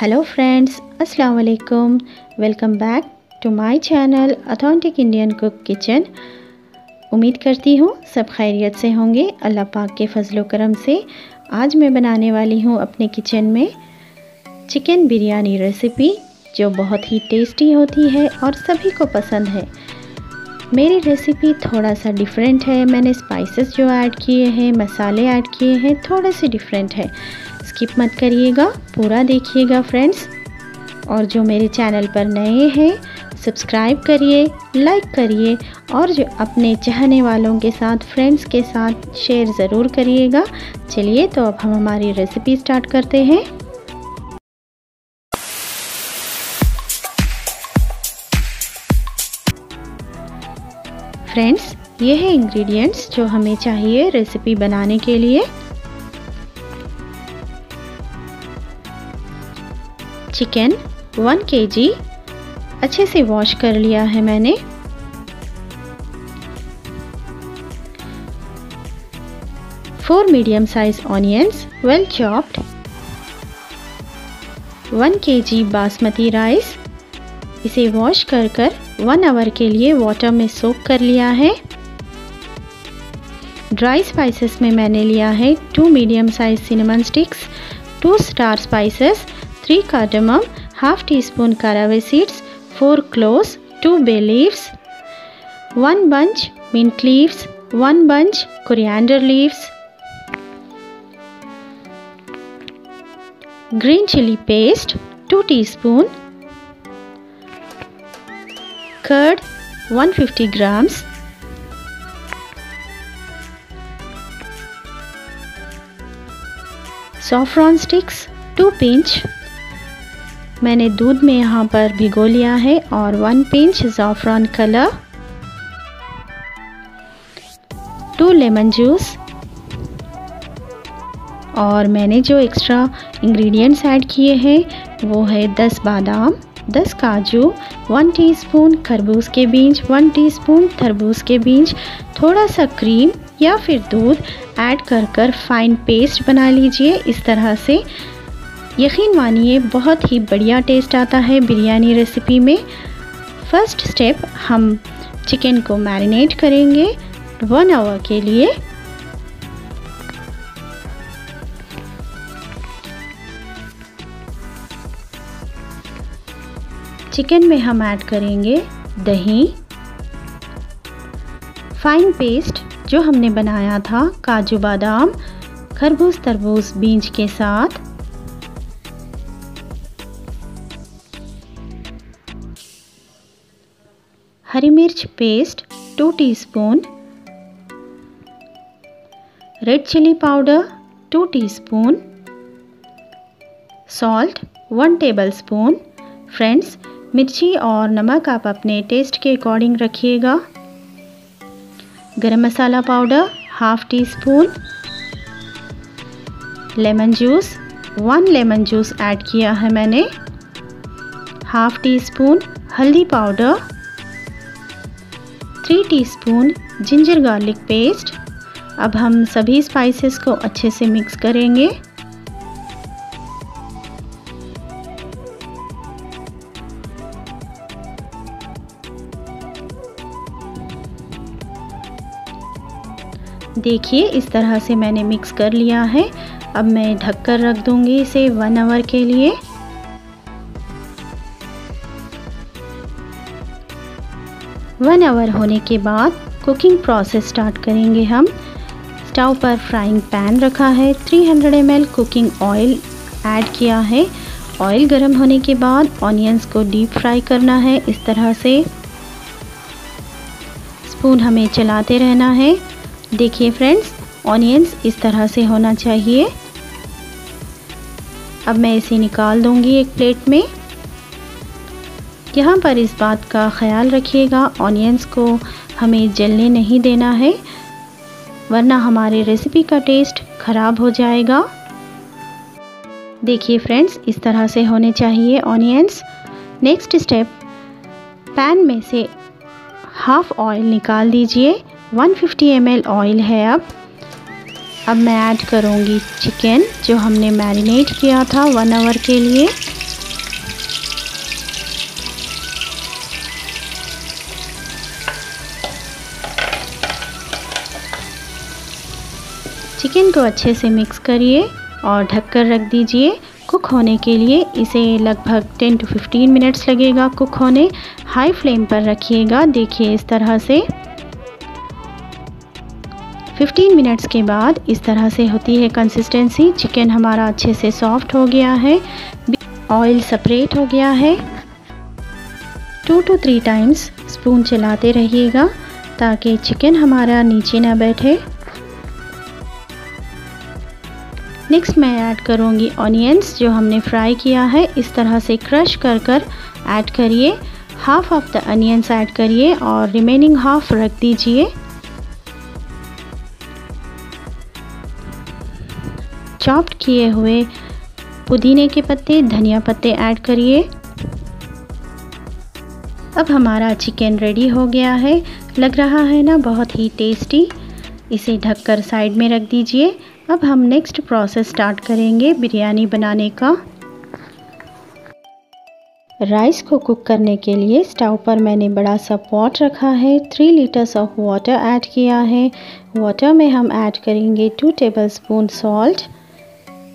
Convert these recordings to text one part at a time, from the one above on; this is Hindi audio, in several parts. हेलो फ्रेंड्स, अस्सलाम वालेकुम। Welcome back to my channel authentic Indian cook kitchen. उम्मीद करती हूँ सब खैरियत से होंगे अल्लाह पाक के फजलो करम से। आज मैं बनाने वाली हूँ अपने किचन में चिकन बिरयानी रेसिपी, जो बहुत ही टेस्टी होती है और सभी को पसंद है। मेरी रेसिपी थोड़ा सा डिफरेंट है। मैंने स्पाइसेस जो ऐड किए हैं, मसाले ऐड किए हैं, थोड़े से डिफरेंट है। स्किप मत करिएगा, पूरा देखिएगा फ्रेंड्स। और जो मेरे चैनल पर नए हैं सब्सक्राइब करिए, लाइक करिए और जो अपने चाहने वालों के साथ, फ्रेंड्स के साथ शेयर ज़रूर करिएगा। चलिए तो अब हम हमारी रेसिपी स्टार्ट करते हैं। फ्रेंड्स, ये है इंग्रेडिएंट्स जो हमें चाहिए रेसिपी बनाने के लिए। चिकन 1 kg अच्छे से वॉश कर लिया है मैंने। Four medium size onions well chopped. 1 kg basmati rice, इसे वॉश कर 1 आवर के लिए वाटर में सोक कर लिया है। ड्राई स्पाइसेस में मैंने लिया है 2 medium size cinnamon sticks, 2 star spices, 3 cardamom, ½ teaspoon caraway seeds, 4 cloves, 2 bay leaves, 1 bunch mint leaves, 1 bunch coriander leaves, green chili paste 2 teaspoon, curd 150 grams, saffron sticks 2 pinch, मैंने दूध में यहाँ पर भिगो लिया है, और 1 pinch ज़ैफ़रान कलर, 2 लेमन जूस। और मैंने जो एक्स्ट्रा इंग्रेडिएंट्स ऐड किए हैं वो है 10 बादाम, 10 काजू, 1 टीस्पून खरबूज के बीज, 1 टीस्पून तरबूज के बीज, थोड़ा सा क्रीम या फिर दूध ऐड कर फाइन पेस्ट बना लीजिए। इस तरह से यकीन मानिए बहुत ही बढ़िया टेस्ट आता है बिरयानी रेसिपी में। फर्स्ट स्टेप, हम चिकन को मैरिनेट करेंगे 1 आवर के लिए। चिकन में हम ऐड करेंगे दही, फाइन पेस्ट जो हमने बनाया था काजू बादाम, खरबूज तरबूज बीज के साथ, हरी मिर्च paste 2 teaspoon, red chilli powder 2 teaspoon, salt 1 tablespoon. Friends, मिर्ची और नमक आप अपने टेस्ट के अकॉर्डिंग रखिएगा। Garam masala powder 1/2 teaspoon, lemon juice 1 lemon juice add किया है मैंने, 1/2 टीस्पून हल्दी powder, 3 teaspoon ginger garlic paste. अब हम सभी स्पाइसेस को अच्छे से मिक्स करेंगे। देखिए, इस तरह से मैंने मिक्स कर लिया है। अब मैं ढककर रख दूंगी इसे 1 आवर के लिए। वन आवर होने के बाद कुकिंग प्रोसेस स्टार्ट करेंगे हम। स्टव पर फ्राइंग पैन रखा है, 300 ml कुकिंग ऑयल ऐड किया है। ऑयल गर्म होने के बाद ऑनियंस को डीप फ्राई करना है। इस तरह से स्पून हमें चलाते रहना है। देखिए फ्रेंड्स, ऑनियंस इस तरह से होना चाहिए। अब मैं इसे निकाल दूंगी एक प्लेट में। यहाँ पर इस बात का ख्याल रखिएगा, ऑनियंस को हमें जलने नहीं देना है, वरना हमारे रेसिपी का टेस्ट ख़राब हो जाएगा। देखिए फ्रेंड्स, इस तरह से होने चाहिए ऑनियंस। नेक्स्ट स्टेप, पैन में से हाफ ऑयल निकाल दीजिए। 150 ml ऑयल है। अब मैं ऐड करूँगी चिकन जो हमने मैरिनेट किया था 1 आवर के लिए। चिकन को अच्छे से मिक्स करिए और ढककर रख दीजिए कुक होने के लिए। इसे लगभग 10 to 15 मिनट्स लगेगा कुक होने। हाई फ्लेम पर रखिएगा। देखिए इस तरह से 15 मिनट्स के बाद इस तरह से होती है कंसिस्टेंसी। चिकन हमारा अच्छे से सॉफ्ट हो गया है, ऑयल सेपरेट हो गया है। 2 to 3 टाइम्स स्पून चलाते रहिएगा ताकि चिकन हमारा नीचे ना बैठे। नेक्स्ट मैं ऐड करूँगी ऑनियंस जो हमने फ्राई किया है। इस तरह से क्रश कर कर ऐड करिए। Half of the onions add करिए और रिमेनिंग हाफ रख दीजिए। चॉप्ड किए हुए पुदीने के पत्ते, धनिया पत्ते ऐड करिए। अब हमारा चिकन रेडी हो गया है। लग रहा है ना बहुत ही टेस्टी। इसे ढककर साइड में रख दीजिए। अब हम नेक्स्ट प्रोसेस स्टार्ट करेंगे बिरयानी बनाने का। राइस को कुक करने के लिए स्टव पर मैंने बड़ा सा पॉट रखा है। 3 लीटर्स ऑफ वाटर ऐड किया है। वाटर में हम ऐड करेंगे 2 टेबलस्पून सॉल्ट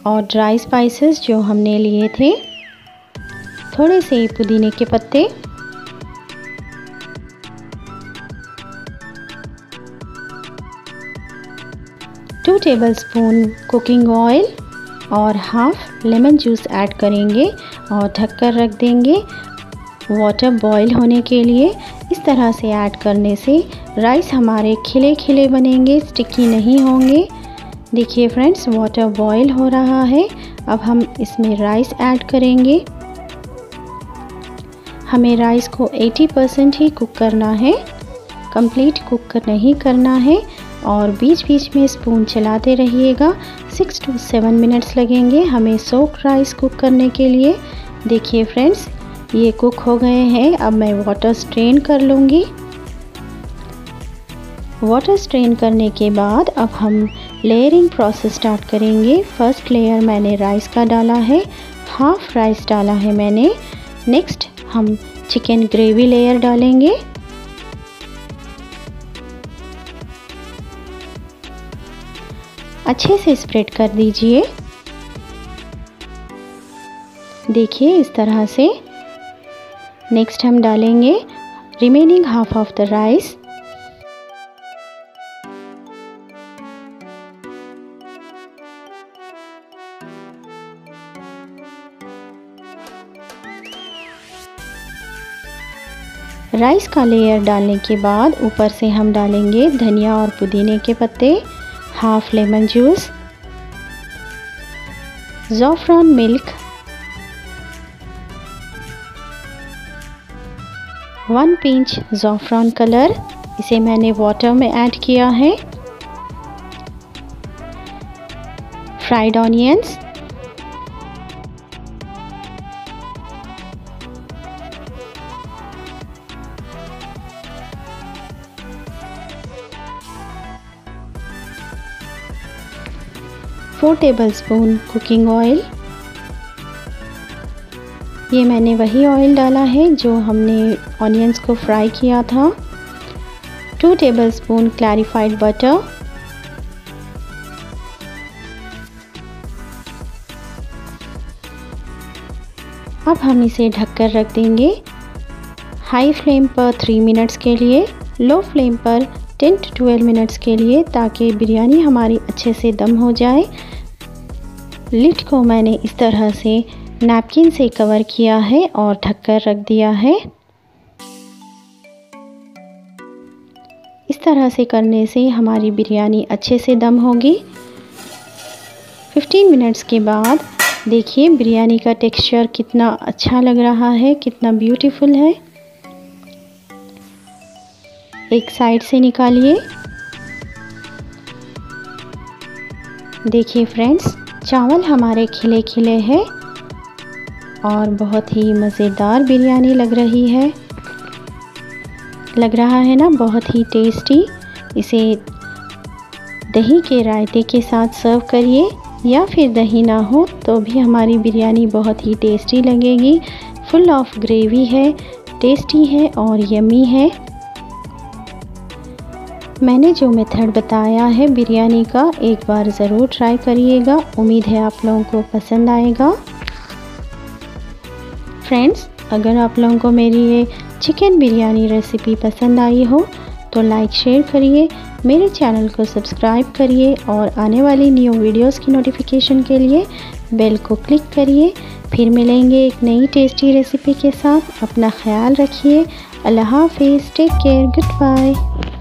और ड्राई स्पाइसेस जो हमने लिए थे, थोड़े से पुदीने के पत्ते, टू टेबलस्पून कुकिंग ऑयल और हाफ लेमन जूस ऐड करेंगे और ढककर रख देंगे वाटर बॉईल होने के लिए। इस तरह से ऐड करने से राइस हमारे खिले खिले बनेंगे, स्टिकी नहीं होंगे। देखिए फ्रेंड्स वाटर बॉईल हो रहा है। अब हम इसमें राइस ऐड करेंगे। हमें राइस को 80% ही कुक करना है, कंप्लीट कुक नहीं करना है और बीच बीच में स्पून चलाते रहिएगा। 6 to 7 मिनट्स लगेंगे हमें सोक राइस कुक करने के लिए। देखिए फ्रेंड्स ये कुक हो गए हैं। अब मैं वाटर स्ट्रेन कर लूँगी। वाटर स्ट्रेन करने के बाद अब हम लेयरिंग प्रोसेस स्टार्ट करेंगे। फर्स्ट लेयर मैंने राइस का डाला है, हाफ राइस डाला है मैंने। नेक्स्ट हम चिकन ग्रेवी लेयर डालेंगे। अच्छे से स्प्रेड कर दीजिए। देखिए इस तरह से। नेक्स्ट हम डालेंगे remaining half of the rice. Rice का लेयर डालने के बाद ऊपर से हम डालेंगे धनिया और पुदीने के पत्ते, हाफ लेमन जूस, ज़ैफ़रान मिल्क, 1 पिंच ज़ैफ़रान कलर, इसे मैंने वाटर में ऐड किया है, fried onions, four tablespoon cooking oil. ये मैंने वही ऑयल डाला है जो हमने ऑनियंस को फ्राई किया था। 2 टेबलस्पून क्लैरिफाइड बटर, 2 टेबलस्पून। अब हम इसे ढककर रख देंगे हाई फ्लेम पर 3 मिनट्स के लिए, लो फ्लेम पर 10 to 12 मिनट्स के लिए ताकि बिरयानी हमारी अच्छे से दम हो जाए। लिड को मैंने इस तरह से नैपकिन से कवर किया है और ढककर रख दिया है। इस तरह से करने से हमारी बिरयानी अच्छे से दम होगी। 15 मिनट्स के बाद देखिए बिरयानी का टेक्सचर कितना अच्छा लग रहा है, कितना ब्यूटीफुल है। एक साइड से निकालिए। देखिए फ्रेंड्स चावल हमारे खिले खिले हैं और बहुत ही मज़ेदार बिरयानी लग रही है। लग रहा है ना बहुत ही टेस्टी। इसे दही के रायते के साथ सर्व करिए या फिर दही ना हो तो भी हमारी बिरयानी बहुत ही टेस्टी लगेगी। फुल ऑफ ग्रेवी है, टेस्टी है और यमी है। मैंने जो मेथड बताया है बिरयानी का, एक बार ज़रूर ट्राई करिएगा। उम्मीद है आप लोगों को पसंद आएगा। फ्रेंड्स, अगर आप लोगों को मेरी ये चिकन बिरयानी रेसिपी पसंद आई हो तो लाइक शेयर करिए, मेरे चैनल को सब्सक्राइब करिए और आने वाली न्यू वीडियोस की नोटिफिकेशन के लिए बेल को क्लिक करिए। फिर मिलेंगे एक नई टेस्टी रेसिपी के साथ। अपना ख्याल रखिए। अल्लाह हाफ़िज़। Take care. Good bye.